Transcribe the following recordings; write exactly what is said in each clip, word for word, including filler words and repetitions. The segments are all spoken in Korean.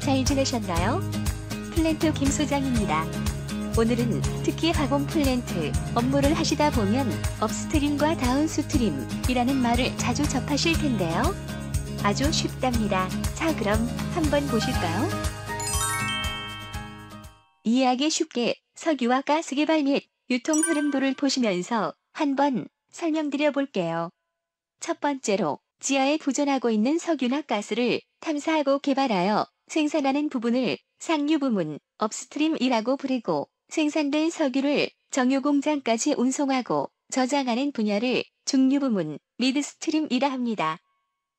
잘 지내셨나요? 플랜트 김 소장입니다. 오늘은 특히 화공 플랜트 업무를 하시다 보면 업스트림과 다운스트림이라는 말을 자주 접하실 텐데요. 아주 쉽답니다. 자, 그럼 한번 보실까요? 이해하기 쉽게 석유와 가스 개발 및 유통 흐름도를 보시면서 한번 설명드려 볼게요. 첫 번째로 지하에 보존하고 있는 석유나 가스를 탐사하고 개발하여 생산하는 부분을 상류 부문, 업스트림이라고 부르고, 생산된 석유를 정유 공장까지 운송하고 저장하는 분야를 중류 부문, 미드스트림이라 합니다.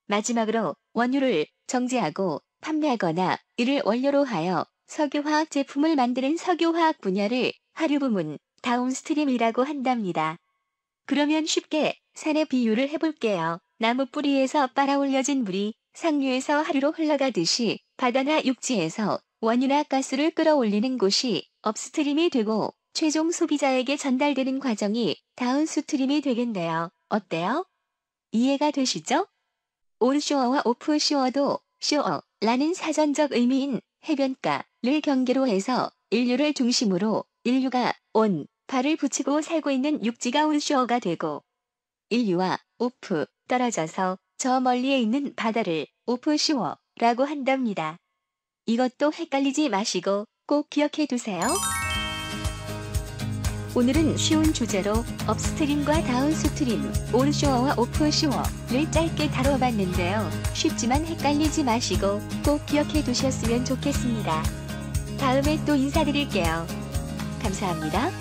마지막으로 원유를 정제하고 판매하거나 이를 원료로 하여 석유화학 제품을 만드는 석유화학 분야를 하류 부문, 다운스트림이라고 한답니다. 그러면 쉽게 산의 비유를 해볼게요. 나무 뿌리에서 빨아올려진 물이 상류에서 하류로 흘러가듯이 바다나 육지에서 원유나 가스를 끌어올리는 곳이 업스트림이 되고 최종 소비자에게 전달되는 과정이 다운스트림이 되겠네요. 어때요? 이해가 되시죠? 온쇼어와 오프쇼어도 쇼어라는 사전적 의미인 해변가를 경계로 해서 인류를 중심으로 인류가 온, 발을 붙이고 살고 있는 육지가 온쇼어가 되고, 인류와 오프, 떨어져서 저 멀리에 있는 바다를 오프쇼어라고 한답니다. 이것도 헷갈리지 마시고 꼭 기억해 두세요. 오늘은 쉬운 주제로 업스트림과 다운스트림, 온쇼어와 오프쇼어를 짧게 다뤄봤는데요. 쉽지만 헷갈리지 마시고 꼭 기억해 두셨으면 좋겠습니다. 다음에 또 인사드릴게요. 감사합니다.